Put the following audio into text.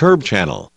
Turbo channel.